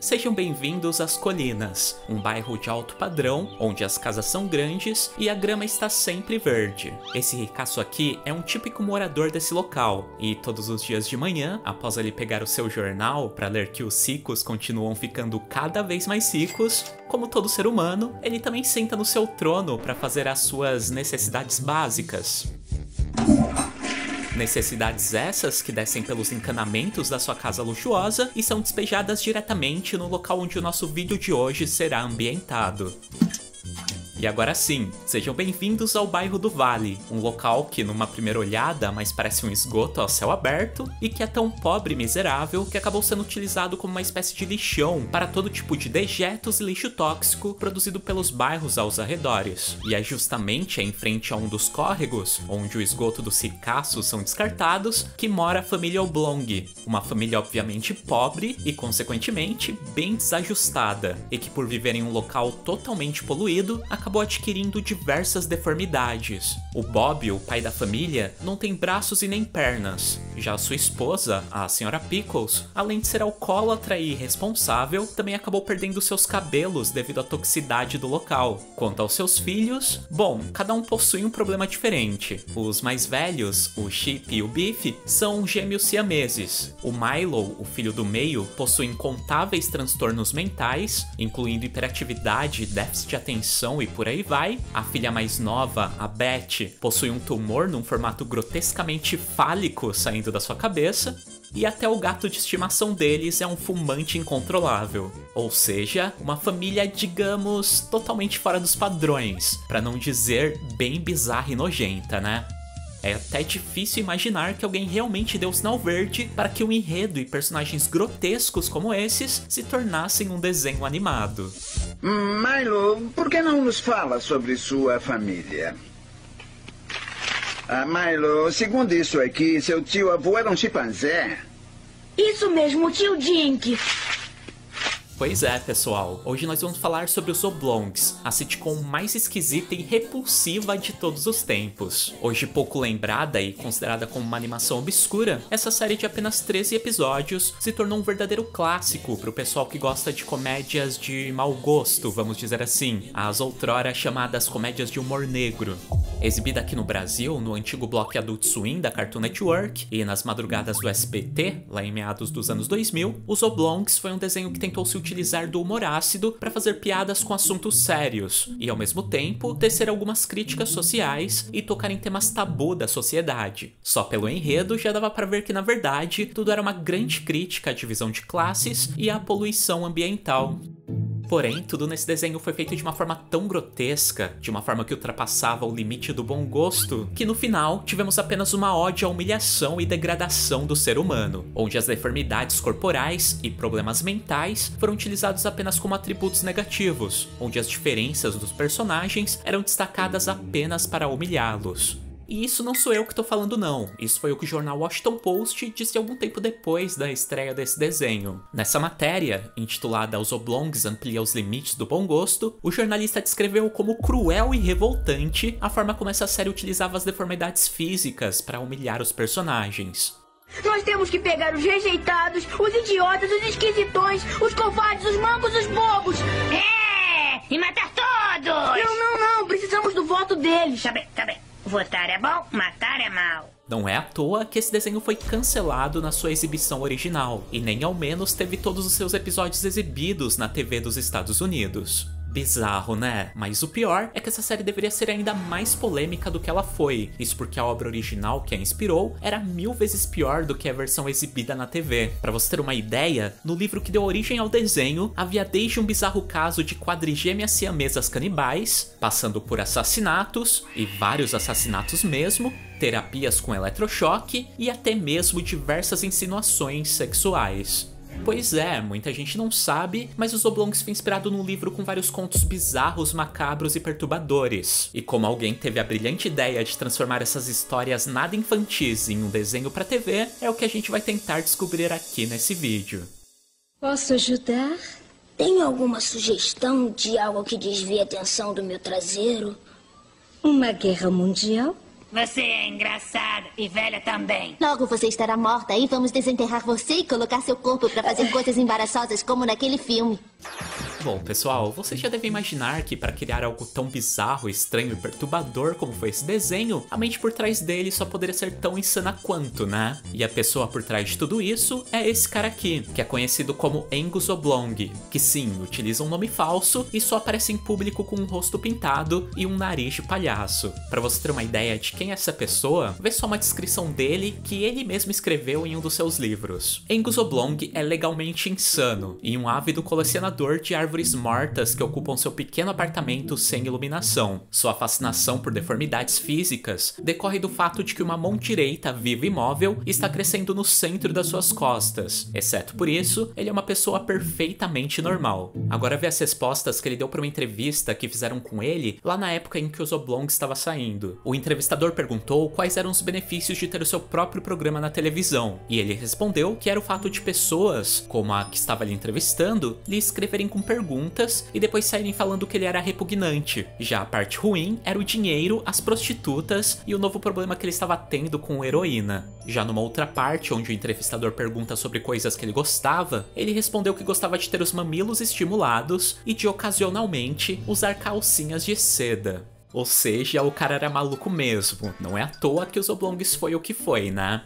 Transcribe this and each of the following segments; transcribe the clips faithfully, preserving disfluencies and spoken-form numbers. Sejam bem-vindos às Colinas, um bairro de alto padrão, onde as casas são grandes e a grama está sempre verde. Esse ricaço aqui é um típico morador desse local, e todos os dias de manhã, após ele pegar o seu jornal para ler que os ricos continuam ficando cada vez mais ricos, como todo ser humano, ele também senta no seu trono para fazer as suas necessidades básicas. Necessidades essas que descem pelos encanamentos da sua casa luxuosa e são despejadas diretamente no local onde o nosso vídeo de hoje será ambientado. E agora sim, sejam bem-vindos ao bairro do Vale, um local que numa primeira olhada mais parece um esgoto ao céu aberto e que é tão pobre e miserável que acabou sendo utilizado como uma espécie de lixão para todo tipo de dejetos e lixo tóxico produzido pelos bairros aos arredores. E é justamente em frente a um dos córregos, onde o esgoto dos ricaços são descartados, que mora a família Oblong, uma família obviamente pobre e consequentemente bem desajustada, e que por viver em um local totalmente poluído, acabou adquirindo diversas deformidades. O Bob, o pai da família, não tem braços e nem pernas. Já sua esposa, a senhora Pickles, além de ser alcoólatra e irresponsável, também acabou perdendo seus cabelos devido à toxicidade do local. Quanto aos seus filhos, bom, cada um possui um problema diferente. Os mais velhos, o Chip e o Biff, são gêmeos siameses. O Milo, o filho do meio, possui incontáveis transtornos mentais, incluindo hiperatividade, déficit de atenção e por aí vai. A filha mais nova, a Beth, possui um tumor num formato grotescamente fálico saindo da sua cabeça, e até o gato de estimação deles é um fumante incontrolável. Ou seja, uma família, digamos, totalmente fora dos padrões, pra não dizer bem bizarra e nojenta, né? É até difícil imaginar que alguém realmente deu o sinal verde para que um enredo e personagens grotescos como esses se tornassem um desenho animado. Milo, por que não nos fala sobre sua família? Ah, Milo, segundo isso aqui, seu tio-avô era um chimpanzé. Isso mesmo, tio Dink. Pois é, pessoal, hoje nós vamos falar sobre os Oblongs, a sitcom mais esquisita e repulsiva de todos os tempos. Hoje pouco lembrada e considerada como uma animação obscura, essa série de apenas treze episódios se tornou um verdadeiro clássico para o pessoal que gosta de comédias de mau gosto, vamos dizer assim, as outrora chamadas comédias de humor negro. Exibida aqui no Brasil, no antigo bloco Adult Swim da Cartoon Network e nas madrugadas do S B T, lá em meados dos anos dois mil, os Oblongs foi um desenho que tentou se utilizar do humor ácido para fazer piadas com assuntos sérios e, ao mesmo tempo, tecer algumas críticas sociais e tocar em temas tabu da sociedade. Só pelo enredo já dava para ver que, na verdade, tudo era uma grande crítica à divisão de classes e à poluição ambiental. Porém, tudo nesse desenho foi feito de uma forma tão grotesca, de uma forma que ultrapassava o limite do bom gosto, que no final tivemos apenas uma ode à humilhação e degradação do ser humano, onde as deformidades corporais e problemas mentais foram utilizados apenas como atributos negativos, onde as diferenças dos personagens eram destacadas apenas para humilhá-los. E isso não sou eu que tô falando não, isso foi o que o jornal Washington Post disse algum tempo depois da estreia desse desenho. Nessa matéria, intitulada Os Oblongs Amplia os Limites do Bom Gosto, o jornalista descreveu como cruel e revoltante a forma como essa série utilizava as deformidades físicas para humilhar os personagens. Nós temos que pegar os rejeitados, os idiotas, os esquisitões, os covardes, os mancos, os bobos! É! E matar todos! Não, não, não! Precisamos do voto deles! Tá bem, tá bem. Votar é bom, matar é mal. Não é à toa que esse desenho foi cancelado na sua exibição original, e nem ao menos teve todos os seus episódios exibidos na T V dos Estados Unidos. Bizarro, né? Mas o pior é que essa série deveria ser ainda mais polêmica do que ela foi, isso porque a obra original que a inspirou era mil vezes pior do que a versão exibida na T V. Pra você ter uma ideia, no livro que deu origem ao desenho, havia desde um bizarro caso de quadrigêmeas siamesas canibais, passando por assassinatos, e vários assassinatos mesmo, terapias com eletrochoque, e até mesmo diversas insinuações sexuais. Pois é, muita gente não sabe, mas os Oblongs foi inspirado num livro com vários contos bizarros, macabros e perturbadores. E como alguém teve a brilhante ideia de transformar essas histórias nada infantis em um desenho pra T V, é o que a gente vai tentar descobrir aqui nesse vídeo. Posso ajudar? Tem alguma sugestão de algo que desvie a atenção do meu traseiro? Uma guerra mundial? Você é engraçada e velha também. Logo você estará morta e vamos desenterrar você e colocar seu corpo pra fazer coisas embaraçosas como naquele filme. Bom, pessoal, vocês já devem imaginar que para criar algo tão bizarro, estranho e perturbador como foi esse desenho, a mente por trás dele só poderia ser tão insana quanto, né? E a pessoa por trás de tudo isso é esse cara aqui, que é conhecido como Angus Oblong, que sim, utiliza um nome falso e só aparece em público com um rosto pintado e um nariz de palhaço. Para você ter uma ideia de quem é essa pessoa, vê só uma descrição dele que ele mesmo escreveu em um dos seus livros. Angus Oblong é legalmente insano e um ávido colecionador de árvores árvores mortas que ocupam seu pequeno apartamento sem iluminação. Sua fascinação por deformidades físicas decorre do fato de que uma mão direita viva e móvel está crescendo no centro das suas costas. Exceto por isso, ele é uma pessoa perfeitamente normal. Agora vê as respostas que ele deu para uma entrevista que fizeram com ele lá na época em que os Oblong estava saindo. O entrevistador perguntou quais eram os benefícios de ter o seu próprio programa na televisão, e ele respondeu que era o fato de pessoas, como a que estava lhe entrevistando, lhe escreverem com perguntas e depois saírem falando que ele era repugnante. Já a parte ruim era o dinheiro, as prostitutas e o novo problema que ele estava tendo com heroína. Já numa outra parte, onde o entrevistador pergunta sobre coisas que ele gostava, ele respondeu que gostava de ter os mamilos estimulados e de ocasionalmente usar calcinhas de seda. Ou seja, o cara era maluco mesmo. Não é à toa que os Oblongs foi o que foi, né?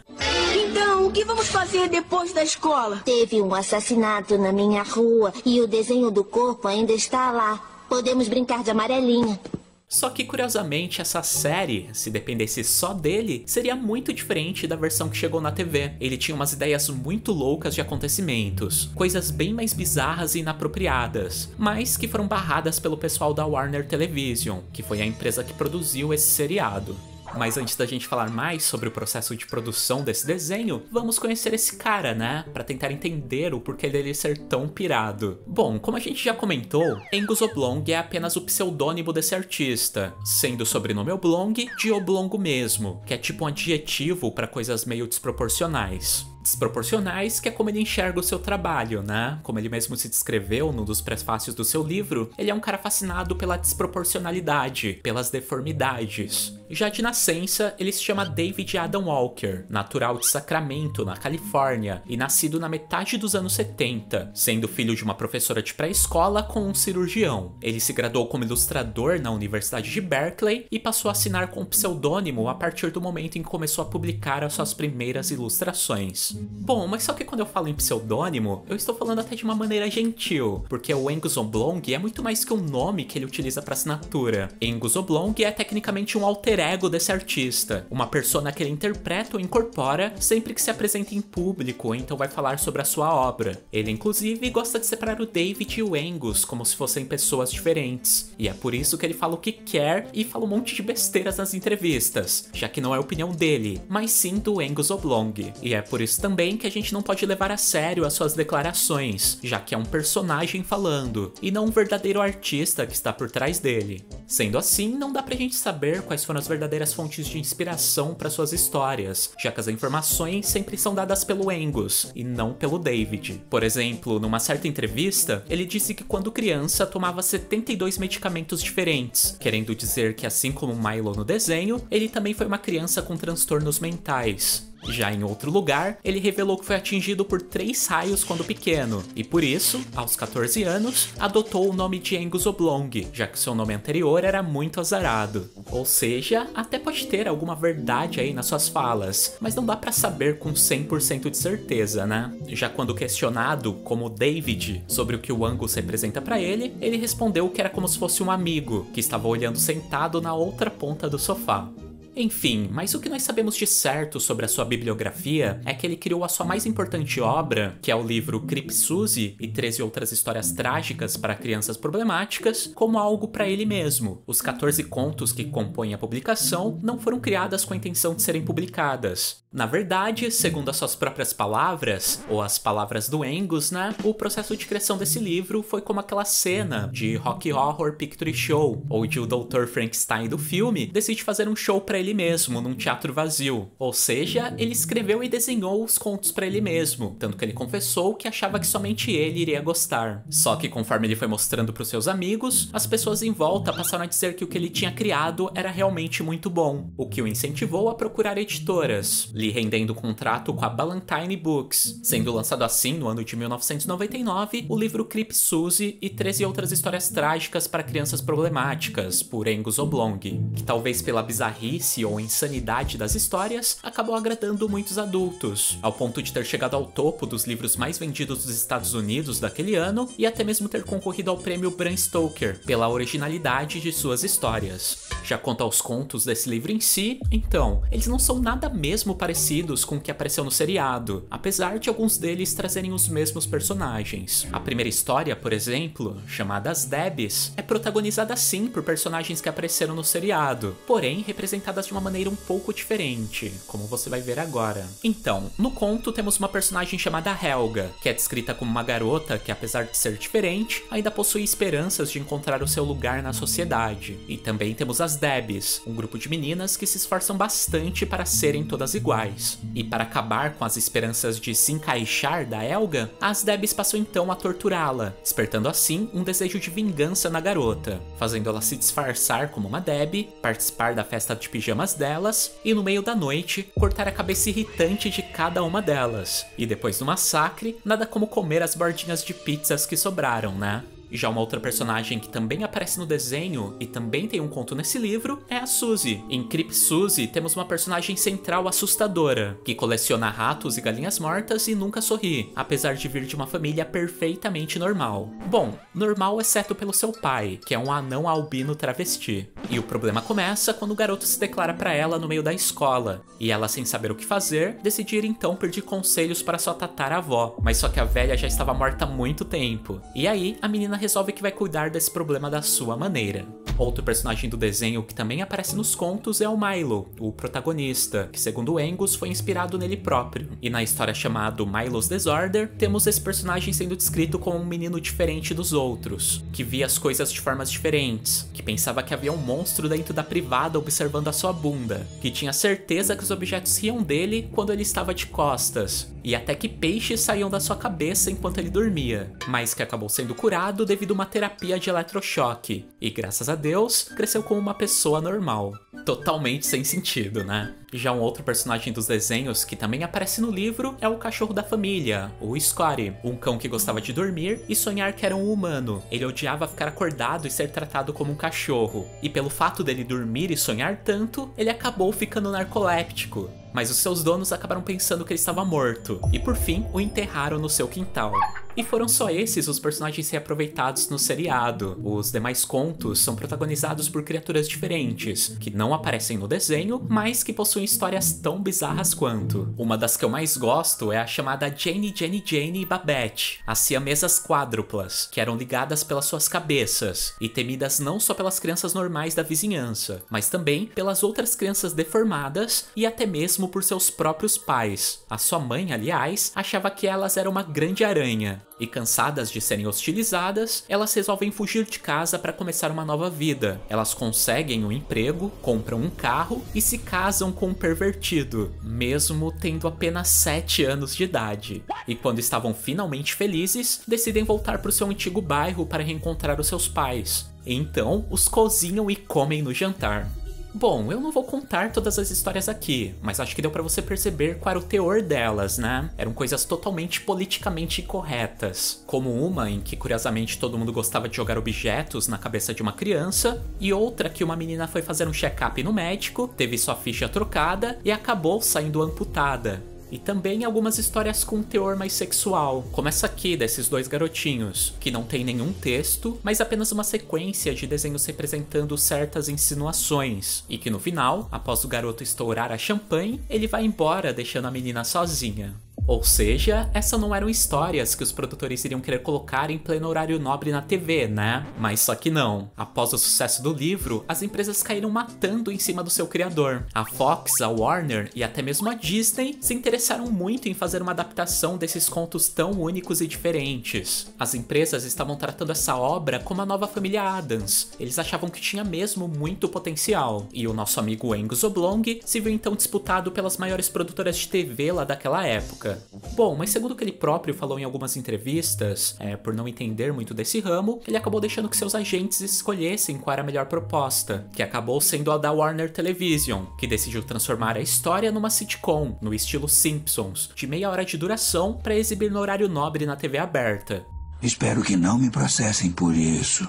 Então, o que vamos fazer depois da escola? Teve um assassinato na minha rua e o desenho do corpo ainda está lá. Podemos brincar de amarelinha. Só que, curiosamente, essa série, se dependesse só dele, seria muito diferente da versão que chegou na T V. Ele tinha umas ideias muito loucas de acontecimentos, coisas bem mais bizarras e inapropriadas, mas que foram barradas pelo pessoal da Warner Television, que foi a empresa que produziu esse seriado. Mas antes da gente falar mais sobre o processo de produção desse desenho, vamos conhecer esse cara, né? Pra tentar entender o porquê dele ser tão pirado. Bom, como a gente já comentou, Angus Oblong é apenas o pseudônimo desse artista, sendo o sobrenome Oblong de Oblongo mesmo, que é tipo um adjetivo pra coisas meio desproporcionais. Desproporcionais, que é como ele enxerga o seu trabalho, né? Como ele mesmo se descreveu num dos prefácios do seu livro, ele é um cara fascinado pela desproporcionalidade, pelas deformidades. Já de nascença, ele se chama David Adam Walker, natural de Sacramento, na Califórnia, e nascido na metade dos anos setenta, sendo filho de uma professora de pré-escola com um cirurgião. Ele se graduou como ilustrador na Universidade de Berkeley e passou a assinar com um pseudônimo a partir do momento em que começou a publicar as suas primeiras ilustrações. Bom, mas só que quando eu falo em pseudônimo, eu estou falando até de uma maneira gentil, porque o Angus Oblong é muito mais que um nome que ele utiliza para assinatura. Angus Oblong é tecnicamente um alter ego desse artista, uma persona que ele interpreta ou incorpora sempre que se apresenta em público ou então vai falar sobre a sua obra. Ele, inclusive, gosta de separar o David e o Angus como se fossem pessoas diferentes, e é por isso que ele fala o que quer e fala um monte de besteiras nas entrevistas, já que não é a opinião dele, mas sim do Angus Oblong, e é por isso também que a gente não pode levar a sério as suas declarações, já que é um personagem falando, e não um verdadeiro artista que está por trás dele. Sendo assim, não dá pra gente saber quais foram as verdadeiras fontes de inspiração para suas histórias, já que as informações sempre são dadas pelo Angus, e não pelo David. Por exemplo, numa certa entrevista, ele disse que quando criança tomava setenta e dois medicamentos diferentes, querendo dizer que assim como Milo no desenho, ele também foi uma criança com transtornos mentais. Já em outro lugar, ele revelou que foi atingido por três raios quando pequeno, e por isso, aos quatorze anos, adotou o nome de Angus Oblong, já que seu nome anterior era muito azarado. Ou seja, até pode ter alguma verdade aí nas suas falas, mas não dá pra saber com cem por cento de certeza, né? Já quando questionado, como David, sobre o que o Angus representa pra ele, ele respondeu que era como se fosse um amigo, que estava olhando sentado na outra ponta do sofá. Enfim, mas o que nós sabemos de certo sobre a sua bibliografia é que ele criou a sua mais importante obra, que é o livro Creepy Susie e treze Outras Histórias Trágicas para Crianças Problemáticas, como algo para ele mesmo. Os quatorze contos que compõem a publicação não foram criadas com a intenção de serem publicadas. Na verdade, segundo as suas próprias palavras, ou as palavras do Angus, né, o processo de criação desse livro foi como aquela cena de Rocky Horror Picture Show, onde o doutor Frankenstein do filme decide fazer um show pra ele mesmo, num teatro vazio. Ou seja, ele escreveu e desenhou os contos pra ele mesmo, tanto que ele confessou que achava que somente ele iria gostar. Só que conforme ele foi mostrando pros seus amigos, as pessoas em volta passaram a dizer que o que ele tinha criado era realmente muito bom, o que o incentivou a procurar editoras, lhe rendendo um contrato com a Ballantine Books. Sendo lançado assim, no ano de mil novecentos e noventa e nove, o livro Creepy Susie e treze Outras Histórias Trágicas para Crianças Problemáticas, por Angus Oblong, que talvez pela bizarrice ou insanidade das histórias, acabou agradando muitos adultos, ao ponto de ter chegado ao topo dos livros mais vendidos dos Estados Unidos daquele ano, e até mesmo ter concorrido ao prêmio Bram Stoker, pela originalidade de suas histórias. Já quanto aos contos desse livro em si, então, eles não são nada mesmo parecidos com o que apareceu no seriado, apesar de alguns deles trazerem os mesmos personagens. A primeira história, por exemplo, chamada As Debs, é protagonizada sim por personagens que apareceram no seriado, porém representadas de uma maneira um pouco diferente, como você vai ver agora. Então, no conto temos uma personagem chamada Helga, que é descrita como uma garota que, apesar de ser diferente, ainda possui esperanças de encontrar o seu lugar na sociedade. E também temos as Debs, um grupo de meninas que se esforçam bastante para serem todas iguais. E para acabar com as esperanças de se encaixar da Helga, as Debs passam então a torturá-la, despertando assim um desejo de vingança na garota, fazendo ela se disfarçar como uma Deb, participar da festa de pijamas delas e, no meio da noite, cortar a cabeça irritante de cada uma delas. E depois do massacre, nada como comer as bordinhas de pizzas que sobraram, né? Já uma outra personagem que também aparece no desenho e também tem um conto nesse livro é a Suzy. Em Creepy Susie temos uma personagem central assustadora, que coleciona ratos e galinhas mortas e nunca sorri, apesar de vir de uma família perfeitamente normal. Bom, normal exceto pelo seu pai, que é um anão albino travesti. E o problema começa quando o garoto se declara pra ela no meio da escola, e ela, sem saber o que fazer, decide ir então pedir conselhos para sua tataravó, mas só que a velha já estava morta há muito tempo. E aí, a menina resolve que vai cuidar desse problema da sua maneira. Outro personagem do desenho que também aparece nos contos é o Milo, o protagonista, que segundo Angus foi inspirado nele próprio. E na história chamada Milo's Disorder, temos esse personagem sendo descrito como um menino diferente dos outros, que via as coisas de formas diferentes, que pensava que havia um monstro dentro da privada observando a sua bunda, que tinha certeza que os objetos riam dele quando ele estava de costas, e até que peixes saíam da sua cabeça enquanto ele dormia, mas que acabou sendo curado devido a uma terapia de eletrochoque, e graças a Deus, cresceu como uma pessoa normal. Totalmente sem sentido, né? Já um outro personagem dos desenhos que também aparece no livro é o cachorro da família, o Scotty, um cão que gostava de dormir e sonhar que era um humano. Ele odiava ficar acordado e ser tratado como um cachorro, e pelo fato dele dormir e sonhar tanto, ele acabou ficando narcoléptico. Mas os seus donos acabaram pensando que ele estava morto, e por fim o enterraram no seu quintal. E foram só esses os personagens reaproveitados no seriado. Os demais contos são protagonizados por criaturas diferentes, que não aparecem no desenho, mas que possuem histórias tão bizarras quanto. Uma das que eu mais gosto é a chamada Jane, Jane, Jane e Babette, as siamesas quádruplas, que eram ligadas pelas suas cabeças, e temidas não só pelas crianças normais da vizinhança, mas também pelas outras crianças deformadas e até mesmo por seus próprios pais. A sua mãe, aliás, achava que elas eram uma grande aranha, e cansadas de serem hostilizadas, elas resolvem fugir de casa para começar uma nova vida. Elas conseguem um emprego, compram um carro e se casam com um pervertido, mesmo tendo apenas sete anos de idade. E quando estavam finalmente felizes, decidem voltar para o seu antigo bairro para reencontrar os seus pais. Então, os cozinham e comem no jantar. Bom, eu não vou contar todas as histórias aqui, mas acho que deu pra você perceber qual era o teor delas, né? Eram coisas totalmente politicamente incorretas, como uma em que, curiosamente, todo mundo gostava de jogar objetos na cabeça de uma criança, e outra que uma menina foi fazer um check-up no médico, teve sua ficha trocada e acabou saindo amputada. E também algumas histórias com teor mais sexual, como essa aqui desses dois garotinhos, que não tem nenhum texto, mas apenas uma sequência de desenhos representando certas insinuações, e que no final, após o garoto estourar a champanhe, ele vai embora deixando a menina sozinha. Ou seja, essas não eram histórias que os produtores iriam querer colocar em pleno horário nobre na T V, né? Mas só que não. Após o sucesso do livro, as empresas caíram matando em cima do seu criador. A Fox, a Warner e até mesmo a Disney se interessaram muito em fazer uma adaptação desses contos tão únicos e diferentes. As empresas estavam tratando essa obra como a nova família Addams. Eles achavam que tinha mesmo muito potencial. E o nosso amigo Angus Oblong se viu então disputado pelas maiores produtoras de T V lá daquela época. Bom, mas segundo o que ele próprio falou em algumas entrevistas, é, por não entender muito desse ramo, ele acabou deixando que seus agentes escolhessem qual era a melhor proposta, que acabou sendo a da Warner Television, que decidiu transformar a história numa sitcom, no estilo Simpsons, de meia hora de duração para exibir no horário nobre na T V aberta. Espero que não me processem por isso.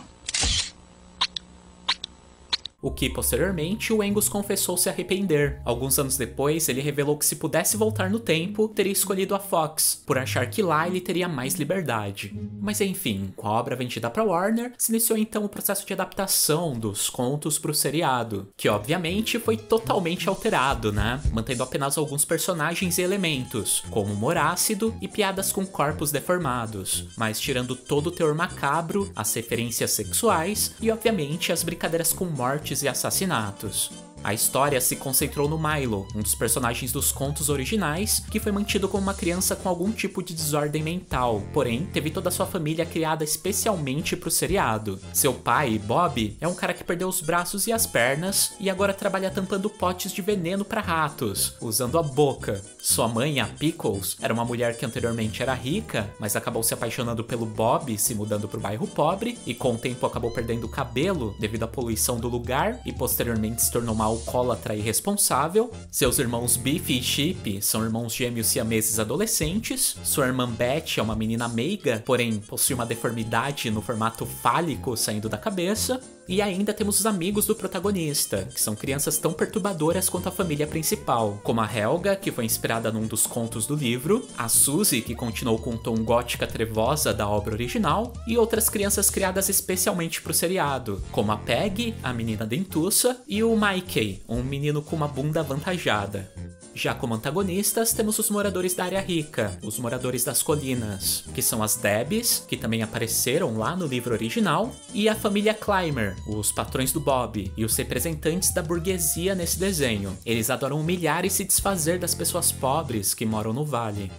O que, posteriormente, o Angus confessou se arrepender. Alguns anos depois, ele revelou que se pudesse voltar no tempo, teria escolhido a Fox, por achar que lá ele teria mais liberdade. Mas enfim, com a obra vendida para Warner, se iniciou então o processo de adaptação dos contos para o seriado, que obviamente foi totalmente alterado, né? Mantendo apenas alguns personagens e elementos, como humor ácido e piadas com corpos deformados, mas tirando todo o teor macabro, as referências sexuais e, obviamente, as brincadeiras com mortes e assassinatos. A história se concentrou no Milo, um dos personagens dos contos originais, que foi mantido como uma criança com algum tipo de desordem mental, porém teve toda a sua família criada especialmente para o seriado. Seu pai, Bob, é um cara que perdeu os braços e as pernas e agora trabalha tampando potes de veneno para ratos, usando a boca. Sua mãe, a Pickles, era uma mulher que anteriormente era rica, mas acabou se apaixonando pelo Bob, se mudando para o bairro pobre, e com o tempo acabou perdendo o cabelo devido à poluição do lugar e posteriormente se tornou uma alcoólatra irresponsável. Seus irmãos Biffy e Chip são irmãos gêmeos siameses adolescentes. Sua irmã Betty é uma menina meiga, porém possui uma deformidade no formato fálico saindo da cabeça. E ainda temos os amigos do protagonista, que são crianças tão perturbadoras quanto a família principal, como a Helga, que foi inspirada num dos contos do livro, a Suzy, que continuou com o tom gótica trevosa da obra original, e outras crianças criadas especialmente para o seriado, como a Peggy, a menina dentuça, e o Mikey, um menino com uma bunda avantajada. Já como antagonistas, temos os moradores da área rica, os moradores das colinas, que são as Debs, que também apareceram lá no livro original, e a família Clymer, os patrões do Bob, e os representantes da burguesia nesse desenho. Eles adoram humilhar e se desfazer das pessoas pobres que moram no vale.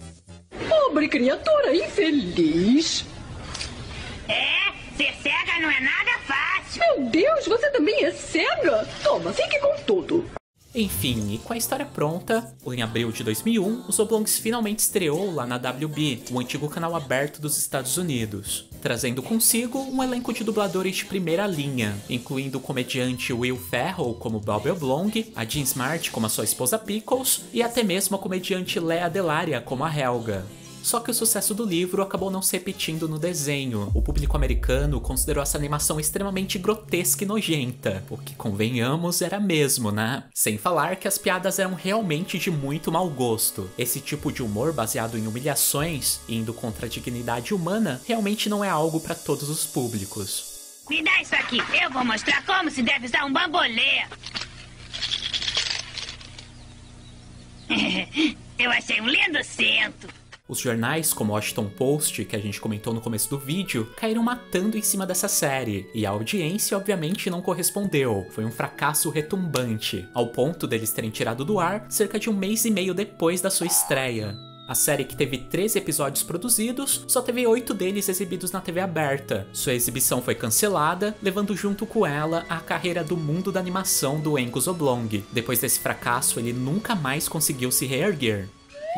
Pobre criatura infeliz! É, ser cega não é nada fácil! Meu Deus, você também é cega? Toma, fique com tudo! Enfim, e com a história pronta, em abril de dois mil e um, os Oblongs finalmente estreou lá na W B, o antigo canal aberto dos Estados Unidos, trazendo consigo um elenco de dubladores de primeira linha, incluindo o comediante Will Ferrell como Bob Oblong, a Jean Smart como a sua esposa Pickles e até mesmo a comediante Lea Delaria como a Helga. Só que o sucesso do livro acabou não se repetindo no desenho. O público americano considerou essa animação extremamente grotesca e nojenta, o que, convenhamos, era mesmo, né? Sem falar que as piadas eram realmente de muito mau gosto. Esse tipo de humor baseado em humilhações, indo contra a dignidade humana, realmente não é algo para todos os públicos. Me dá isso aqui, eu vou mostrar como se deve usar um bambolê. Eu achei um lindo cento. Os jornais como Washington Post, que a gente comentou no começo do vídeo, caíram matando em cima dessa série, e a audiência obviamente não correspondeu, foi um fracasso retumbante, ao ponto deles terem tirado do ar cerca de um mês e meio depois da sua estreia. A série, que teve treze episódios produzidos, só teve oito deles exibidos na T V aberta. Sua exibição foi cancelada, levando junto com ela a carreira do mundo da animação do Angus Oblong. Depois desse fracasso, ele nunca mais conseguiu se reerguer.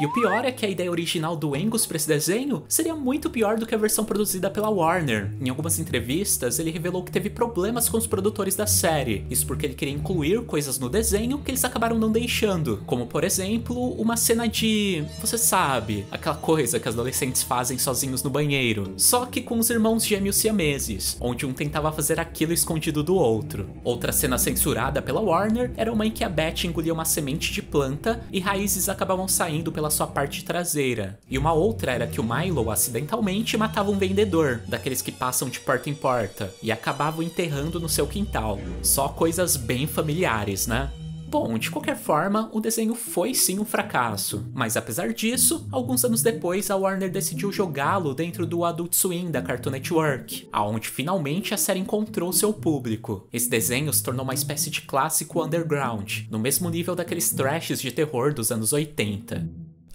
E o pior é que a ideia original do Angus para esse desenho seria muito pior do que a versão produzida pela Warner. Em algumas entrevistas, ele revelou que teve problemas com os produtores da série, isso porque ele queria incluir coisas no desenho que eles acabaram não deixando, como, por exemplo, uma cena de... você sabe, aquela coisa que os adolescentes fazem sozinhos no banheiro, só que com os irmãos gêmeos siameses, onde um tentava fazer aquilo escondido do outro. Outra cena censurada pela Warner era uma em que a Betty engolia uma semente de planta e raízes acabavam saindo pela sua parte traseira. E uma outra era que o Milo acidentalmente matava um vendedor, daqueles que passam de porta em porta, e acabavam enterrando no seu quintal. Só coisas bem familiares, né? Bom, de qualquer forma, o desenho foi sim um fracasso, mas apesar disso, alguns anos depois a Warner decidiu jogá-lo dentro do Adult Swim da Cartoon Network, aonde finalmente a série encontrou seu público. Esse desenho se tornou uma espécie de clássico underground, no mesmo nível daqueles trashes de terror dos anos oitenta.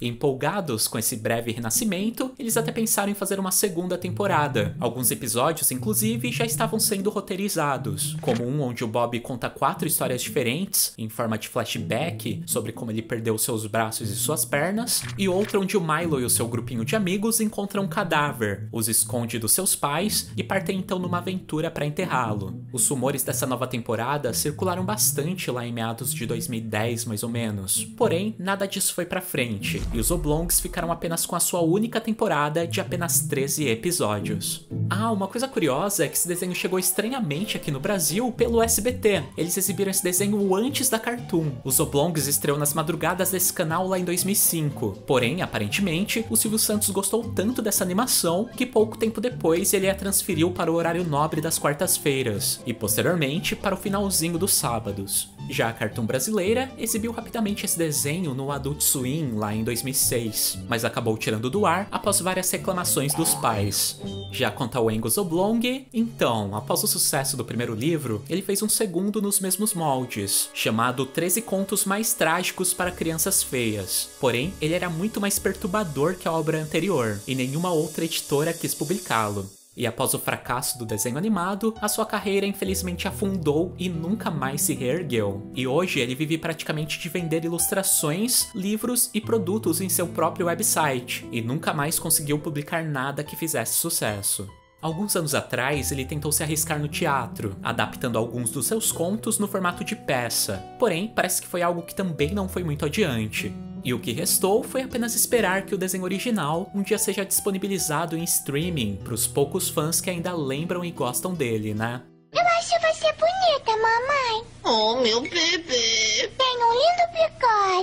Empolgados com esse breve renascimento, eles até pensaram em fazer uma segunda temporada. Alguns episódios, inclusive, já estavam sendo roteirizados, como um onde o Bob conta quatro histórias diferentes, em forma de flashback, sobre como ele perdeu seus braços e suas pernas, e outro onde o Milo e o seu grupinho de amigos encontram um cadáver, os esconde dos seus pais e partem então numa aventura para enterrá-lo. Os rumores dessa nova temporada circularam bastante lá em meados de dois mil e dez, mais ou menos. Porém, nada disso foi pra frente. E os Oblongs ficaram apenas com a sua única temporada de apenas treze episódios. Ah, uma coisa curiosa é que esse desenho chegou estranhamente aqui no Brasil pelo S B T. Eles exibiram esse desenho antes da Cartoon. Os Oblongs estreou nas madrugadas desse canal lá em dois mil e cinco. Porém, aparentemente, o Silvio Santos gostou tanto dessa animação que pouco tempo depois ele a transferiu para o horário nobre das quartas-feiras e posteriormente para o finalzinho dos sábados. Já a Cartoon brasileira exibiu rapidamente esse desenho no Adult Swim lá em dois mil e seis, mas acabou tirando do ar após várias reclamações dos pais. Já quanto ao Angus Oblong, então, após o sucesso do primeiro livro, ele fez um segundo nos mesmos moldes, chamado treze Contos Mais Trágicos para Crianças Feias. Porém, ele era muito mais perturbador que a obra anterior, e nenhuma outra editora quis publicá-lo. E após o fracasso do desenho animado, a sua carreira infelizmente afundou e nunca mais se reergueu. E hoje ele vive praticamente de vender ilustrações, livros e produtos em seu próprio website, e nunca mais conseguiu publicar nada que fizesse sucesso. Alguns anos atrás, ele tentou se arriscar no teatro, adaptando alguns dos seus contos no formato de peça. Porém, parece que foi algo que também não foi muito adiante. E o que restou foi apenas esperar que o desenho original um dia seja disponibilizado em streaming para os poucos fãs que ainda lembram e gostam dele, né? Eu acho você bonita, mamãe. Oh, meu bebê. Tem um lindo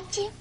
picote.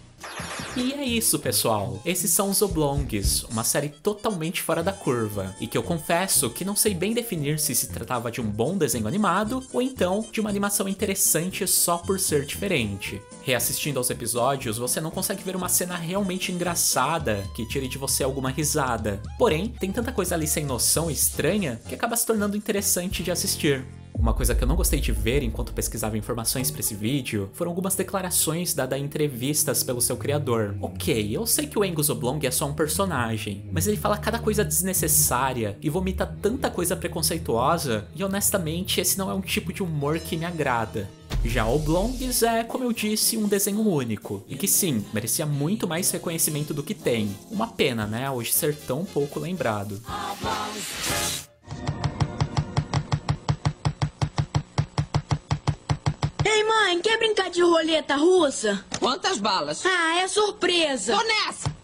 E é isso, pessoal. Esses são os Oblongs, uma série totalmente fora da curva, e que eu confesso que não sei bem definir se se tratava de um bom desenho animado, ou então de uma animação interessante só por ser diferente. Reassistindo aos episódios, você não consegue ver uma cena realmente engraçada que tire de você alguma risada. Porém, tem tanta coisa ali sem noção e estranha que acaba se tornando interessante de assistir. Uma coisa que eu não gostei de ver enquanto pesquisava informações para esse vídeo foram algumas declarações dadas em entrevistas pelo seu criador. Ok, eu sei que o Angus Oblong é só um personagem, mas ele fala cada coisa desnecessária e vomita tanta coisa preconceituosa, e honestamente esse não é um tipo de humor que me agrada. Já Oblongs é, como eu disse, um desenho único, e que sim, merecia muito mais reconhecimento do que tem. Uma pena, né, hoje ser tão pouco lembrado. Quer brincar de roleta russa? Quantas balas? Ah, é surpresa. Tô nessa!